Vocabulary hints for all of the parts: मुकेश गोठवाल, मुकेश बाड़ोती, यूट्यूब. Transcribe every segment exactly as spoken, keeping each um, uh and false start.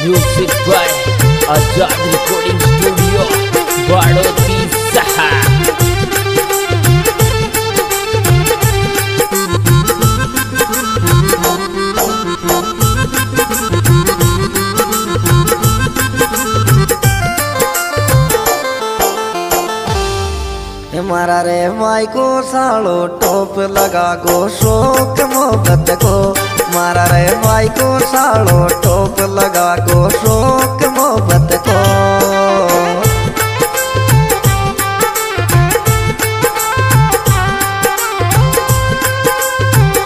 Music by Azad recording studio Baroti सहा। मारा रे माई को सालो टोप लगा गो शोक मोहब्बत को, मारा रे माई को सालो टोप लगा गो शोक मोहब्बत को।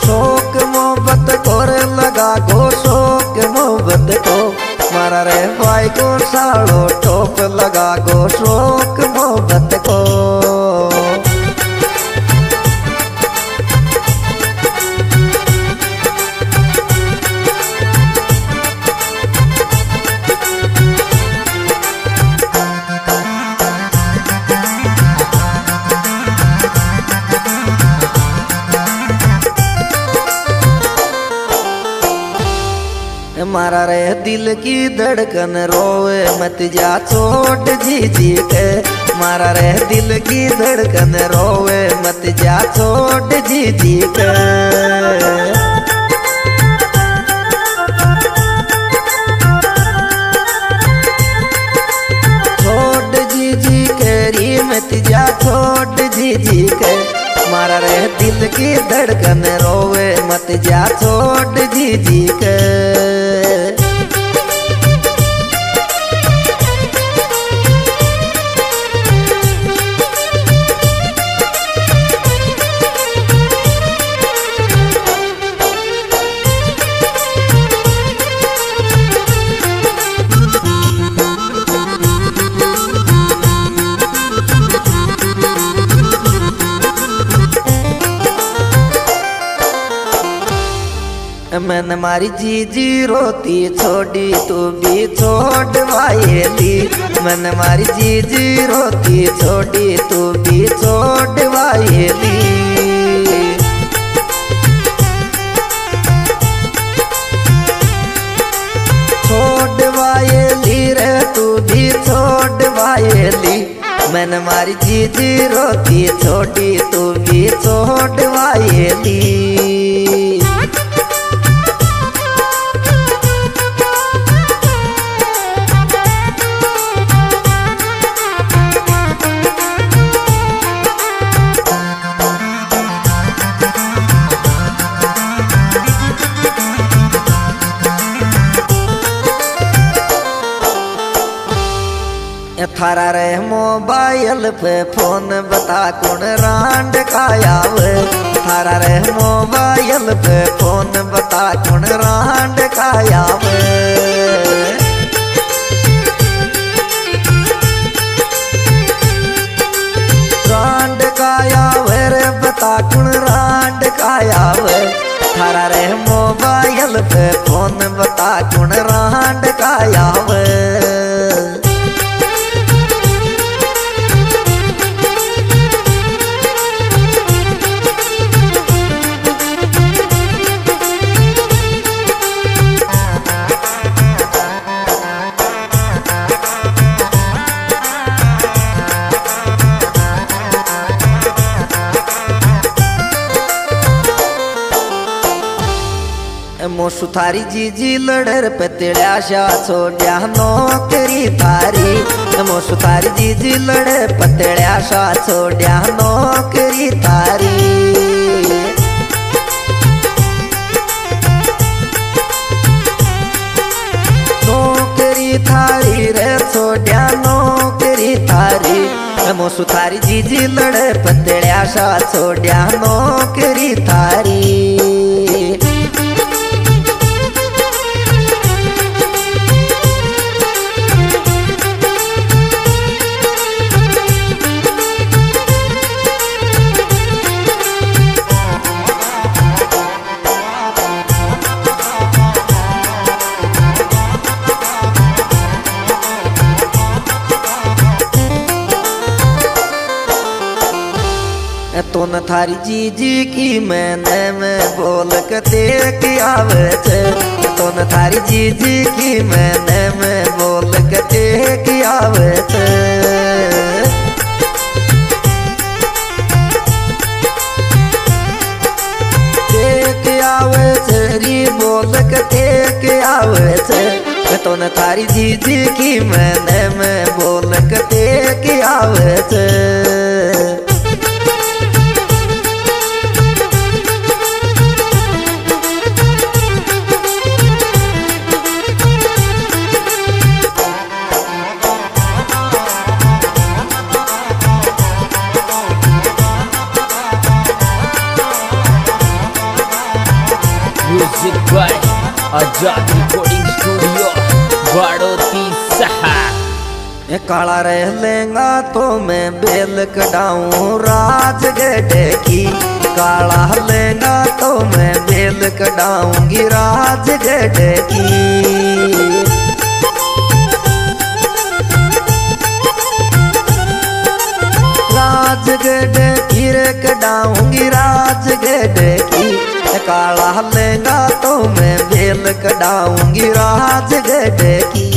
शोक मोहब्बत को रे लगा गो शोक मोहब्बत को, मारा रे माई को सालो टोप लगा गो शोक मोहब्बत को। मारा रे दिल की धड़कन रोए मत जा चोट जी जी के, मारा रे दिल की धड़कन रोए मत जा चोट जी जी के। चोट जी जी के री मत जा चोट जी जी के, मारा रे दिल की धड़कन रोए मत जा चोट जी जी के। मन मारी जी जी रोती छोड़ी तू भी छोड़ वायली, मन मारी जी जी रोती छोड़ी तू भी छोड़ वायली। छोड़ वायली रे तू भी छोड़ वायली, मन मारी जी जी रोती छोड़ी तू भी छोड़ वायली। थारा रे मोबाइल पे फोन बता कौन रांड खाया वे, थारा रे मोबाइल पे फोन बता कौन रांड खाया वे। रांड खाया वे रे बता कौन रांड खाया वे, थारा रे मोबाइल पे फोन बता कौन रांड खाया वे। मोसु थारी जीजी लड़र पे तेड़ा शा छोड़िया नौकरी थारी, मोसु थारी जीजी लड़र पे तेड़ा शा छोड़िया नौकरी थारी। नौकरी थारी रे छोड़िया नौकरी थारी, मोसु थारी जीजी लड़र पे तेड़ा शा छोड़िया नौकरी थारी। तो न थारी जीजी की मैंने मैं बोल के देख आवे छे, तो न थारी जीजी की मैंने मैं बोल के किया बेटे बोल के आवे थे तो न थारी जीजी की मैंने मैं बोल के किया बेटे आजाद रिकॉर्डिंग स्टूडियो बाड़ोती सहा काला रह लेंगा तो मैं बेल कटाऊं राज गढ़े की काला लेंगा तो मैं बेल कटाऊंगी राज गढ़े की राज गढ़े की रे कटाऊंगी राज गढ़े की काला लेंगा तो मैं बेल कटाऊंगी राज गढ़े की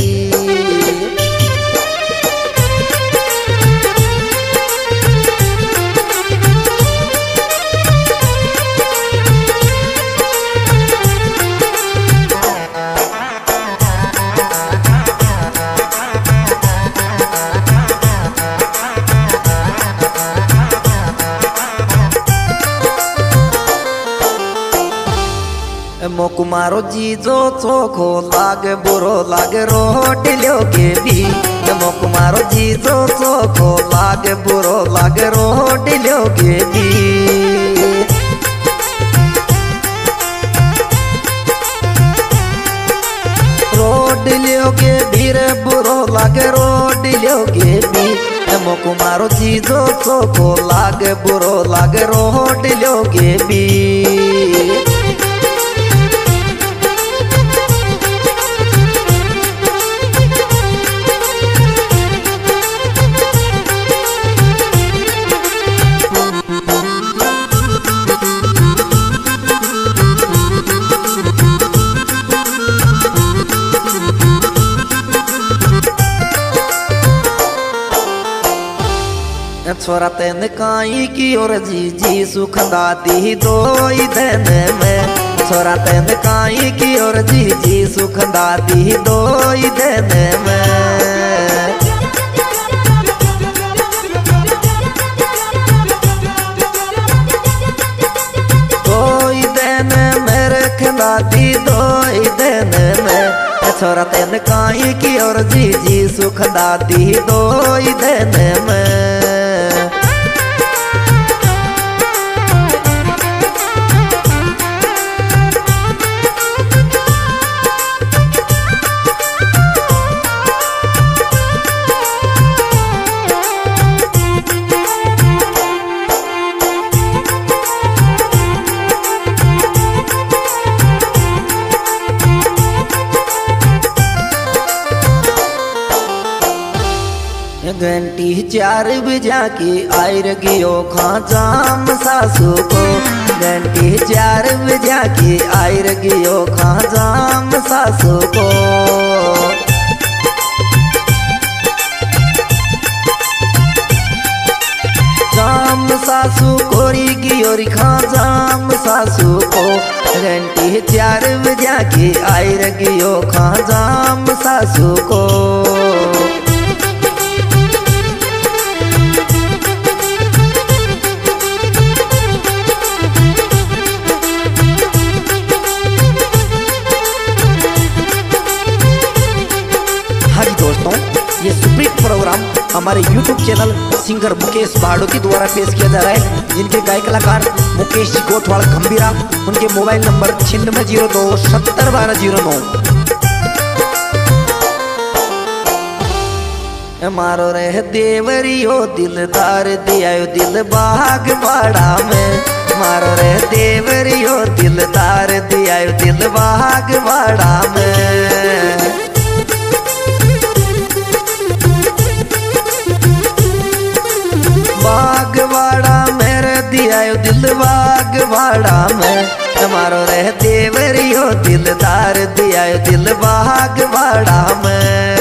मोकुमारो जीजो चोखो लागे बुरो लागे रोटी लो के भी मोकुमारो जीजो चोखो लागे बुरो लागे रोटी लो के भी रोटी लो के भी रे बुरो लागे रोटी लो के भी मोकुमारो जीजो चोखो लागे बुरो लागे रोटी लो के भी छोरा तेन काई की और जीजी सुख दाती दो दिन में छोरा तेन काई की और जीजी सुख दाती दो दिन में दो दिन में रख दाती दो दिन में छोरा तेन काई की और जीजी सुख दाती दो दिन में घंटी चार बजा के आयर गयो खाजाम सासू को घंटी चार बजा के आयर गयो खाजाम सासू को जाम सासू कोरी गयो री खाजाम सासू को घंटी चार बजा के आयर गयो खाजाम सासू को प्रोग्राम हमारे यूट्यूब channel singer मुकेश बाड़ोती द्वारा पेश किया जा रहा है, जिनके गायक कलाकार मुकेश गोठवाल खंबीरा, उनके मोबाइल नंबर छियानवे जीरो दो सत्तर बारह जीरो नौ मारो रह देवरियो दिलदार दियायो दिल बाग बाड़ा में मारो रह देवरियो दिलदार दियायो दिल बाग बाड़ा में बागवाड़ा मेरे दियायो दिल बागवाड़ा में तुम्हारो रह देवरियो दिलदार दिया दिल बागवाड़ा में।